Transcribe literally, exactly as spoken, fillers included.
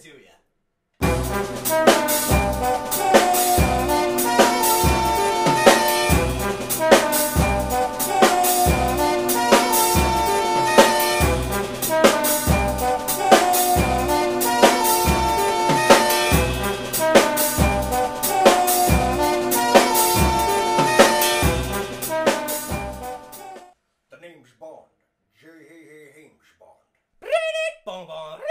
to you. Bond.